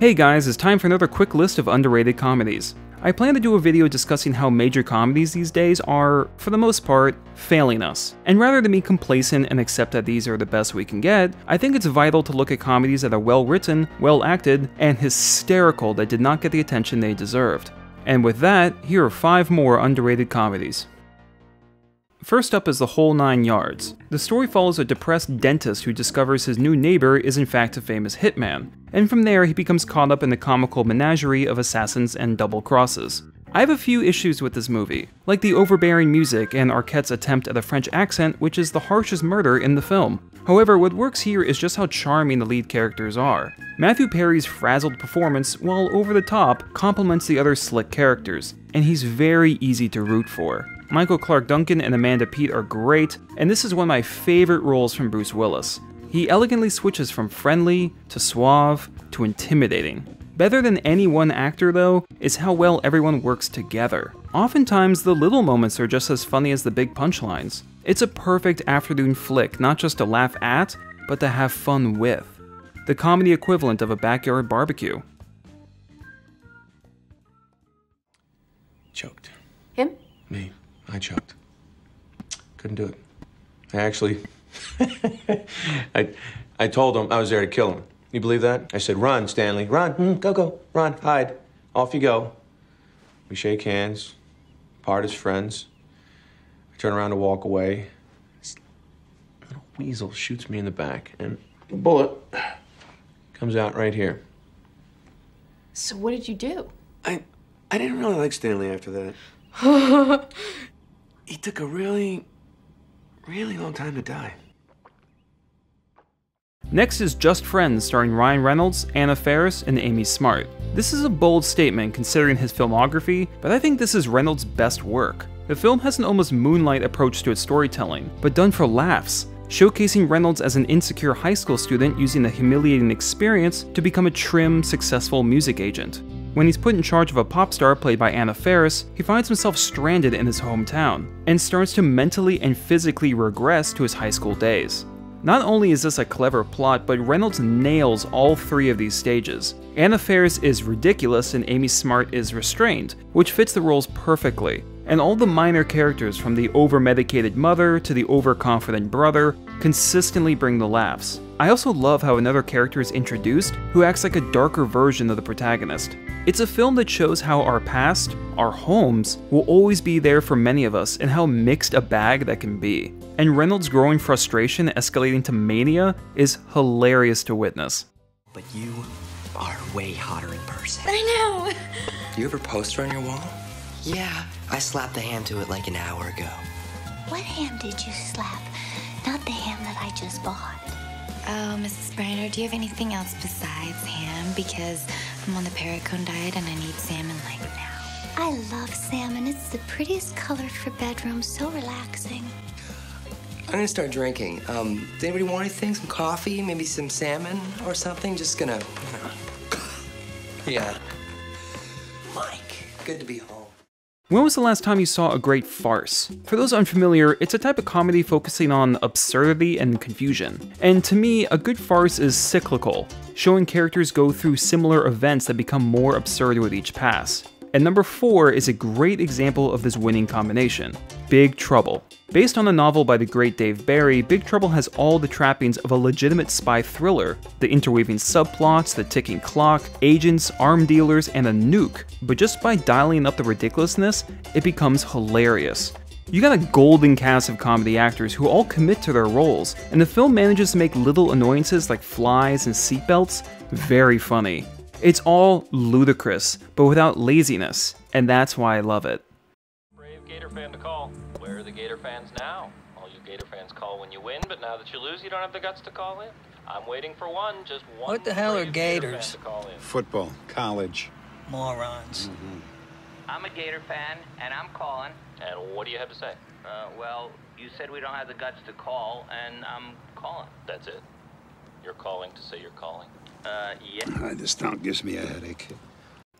Hey guys, it's time for another quick list of underrated comedies. I plan to do a video discussing how major comedies these days are, for the most part, failing us. And rather than be complacent and accept that these are the best we can get, I think it's vital to look at comedies that are well written, well acted, and hysterical that did not get the attention they deserved. And with that, here are 5 more underrated comedies. First up is The Whole Nine Yards. The story follows a depressed dentist who discovers his new neighbor is in fact a famous hitman, and from there he becomes caught up in the comical menagerie of assassins and double crosses. I have a few issues with this movie, like the overbearing music and Arquette's attempt at a French accent, which is the harshest murder in the film. However, what works here is just how charming the lead characters are. Matthew Perry's frazzled performance, while over the top, complements the other slick characters, and he's very easy to root for. Michael Clarke Duncan and Amanda Peet are great, and this is one of my favorite roles from Bruce Willis. He elegantly switches from friendly, to suave, to intimidating. Better than any one actor, though, is how well everyone works together. Oftentimes, the little moments are just as funny as the big punchlines. It's a perfect afternoon flick, not just to laugh at, but to have fun with. The comedy equivalent of a backyard barbecue. Choked. Him? Me. I choked. Couldn't do it. I actually... I told him I was there to kill him. You believe that? I said, run, Stanley, run, go, run, hide, off you go. We shake hands, part as friends. I turn around to walk away. This little weasel shoots me in the back, and the bullet comes out right here. So what did you do? I didn't really like Stanley after that. He took a really long time to die. Next is Just Friends, starring Ryan Reynolds, Anna Faris, and Amy Smart. This is a bold statement considering his filmography, but I think this is Reynolds' best work. The film has an almost Moonlight approach to its storytelling, but done for laughs, showcasing Reynolds as an insecure high school student using the humiliating experience to become a trim, successful music agent. When he's put in charge of a pop star played by Anna Faris, he finds himself stranded in his hometown, and starts to mentally and physically regress to his high school days. Not only is this a clever plot, but Reynolds nails all 3 of these stages. Anna Faris is ridiculous and Amy Smart is restrained, which fits the roles perfectly, and all the minor characters from the over-medicated mother to the overconfident brother consistently bring the laughs. I also love how another character is introduced who acts like a darker version of the protagonist. It's a film that shows how our past, our homes, will always be there for many of us and how mixed a bag that can be. And Reynolds' growing frustration escalating to mania is hilarious to witness. But you are way hotter in person. I know! Do you have a poster on your wall? Yeah, I slapped the ham to it like an hour ago. What ham did you slap? Not the ham that I just bought. Oh, Mrs. Briner, do you have anything else besides ham? Because I'm on the perricone diet and I need salmon like now. I love salmon. It's the prettiest color for bedrooms, so relaxing. I'm gonna start drinking. Does anybody want anything? Some coffee, maybe some salmon or something? Just gonna... Yeah. Mike, good to be home. When was the last time you saw a great farce? For those unfamiliar, it's a type of comedy focusing on absurdity and confusion. And to me, a good farce is cyclical, showing characters go through similar events that become more absurd with each pass. And number 4 is a great example of this winning combination, Big Trouble. Based on a novel by the great Dave Barry, Big Trouble has all the trappings of a legitimate spy thriller, the interweaving subplots, the ticking clock, agents, arm dealers, and a nuke, but just by dialing up the ridiculousness, it becomes hilarious. You got a golden cast of comedy actors who all commit to their roles, and the film manages to make little annoyances like flies and seatbelts very funny. It's all ludicrous, but without laziness, and that's why I love it. Brave Gator fan to call. Where are the Gator fans now? All you Gator fans call when you win, but now that you lose, you don't have the guts to call in. I'm waiting for one, just one. What the hell are Gators? To call in. Football, college. Morons. Mm-hmm. I'm a Gator fan, and I'm calling. And what do you have to say? Well, you said we don't have the guts to call, and I'm calling. That's it. You're calling to say you're calling. Yeah. This stunt gives me a headache.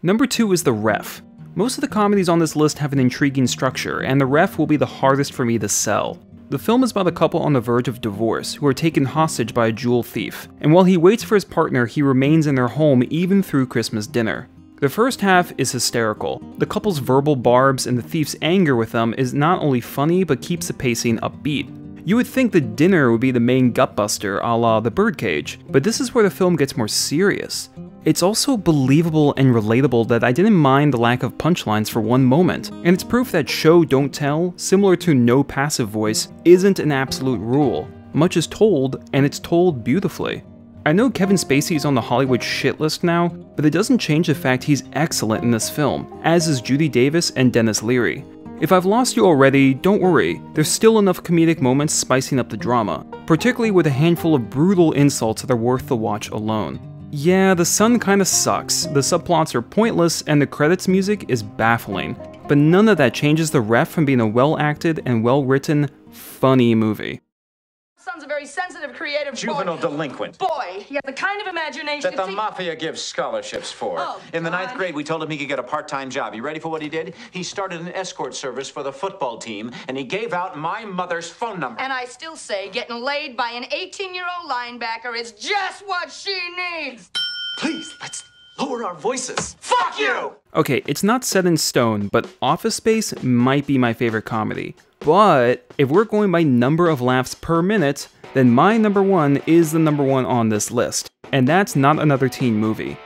Number 2 is The Ref. Most of the comedies on this list have an intriguing structure, and The Ref will be the hardest for me to sell. The film is about a couple on the verge of divorce who are taken hostage by a jewel thief, and while he waits for his partner, he remains in their home even through Christmas dinner. The first half is hysterical. The couple's verbal barbs and the thief's anger with them is not only funny, but keeps the pacing upbeat. You would think the dinner would be the main gutbuster a la The Birdcage, but this is where the film gets more serious. It's also believable and relatable that I didn't mind the lack of punchlines for one moment, and it's proof that show don't tell, similar to no passive voice, isn't an absolute rule. Much is told, and it's told beautifully. I know Kevin Spacey is on the Hollywood shit list now, but it doesn't change the fact he's excellent in this film, as is Judy Davis and Dennis Leary. If I've lost you already, don't worry, there's still enough comedic moments spicing up the drama, particularly with a handful of brutal insults that are worth the watch alone. Yeah, the sun kinda sucks, the subplots are pointless, and the credits music is baffling, but none of that changes the ref from being a well-acted and well-written, funny movie. Son's a very sensitive, creative juvenile delinquent. Boy, he has the kind of imagination that the mafia gives scholarships for. Oh, in the 9th grade, we told him he could get a part-time job. You ready for what he did? He started an escort service for the football team, and he gave out my mother's phone number. And I still say getting laid by an 18-year-old linebacker is just what she needs. Please, let's lower our voices. Fuck you! Okay, it's not set in stone, but Office Space might be my favorite comedy. But if we're going by number of laughs per minute, then my number one is the number one on this list, and that's not another teen movie.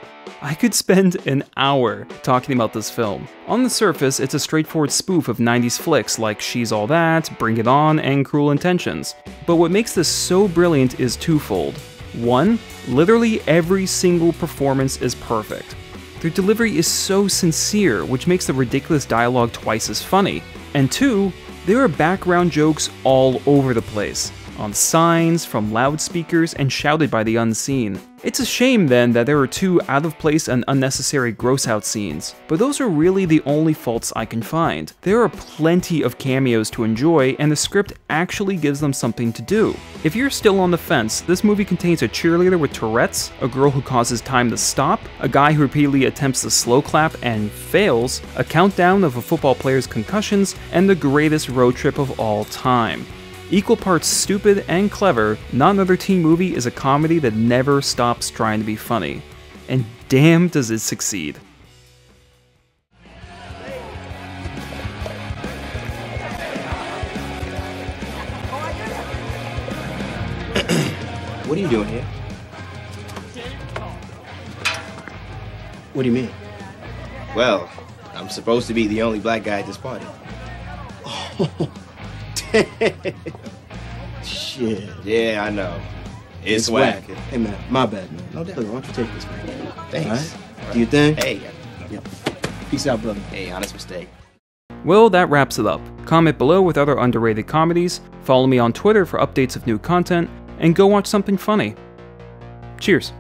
I could spend an hour talking about this film. On the surface, it's a straightforward spoof of 90s flicks like She's All That, Bring It On, and Cruel Intentions. But what makes this so brilliant is twofold. One, literally every single performance is perfect. Their delivery is so sincere, which makes the ridiculous dialogue twice as funny. And two, there are background jokes all over the place, on signs, from loudspeakers, and shouted by the unseen. It's a shame then that there are two out-of-place and unnecessary gross-out scenes, but those are really the only faults I can find. There are plenty of cameos to enjoy, and the script actually gives them something to do. If you're still on the fence, this movie contains a cheerleader with Tourette's, a girl who causes time to stop, a guy who repeatedly attempts the slow clap and fails, a countdown of a football player's concussions, and the greatest road trip of all time. Equal parts stupid and clever, Not Another Teen Movie is a comedy that never stops trying to be funny. And damn does it succeed. What are you doing here? What do you mean? Well, I'm supposed to be the only black guy at this party. Oh. Shit. Yeah, I know. It's whack. Hey, man, my bad, man. No doubt. Look, why don't you take this, man? Thanks. All right. Do you think? Hey. Yeah. Peace out, brother. Hey, honest mistake. Well, that wraps it up. Comment below with other underrated comedies, follow me on Twitter for updates of new content, and go watch something funny. Cheers.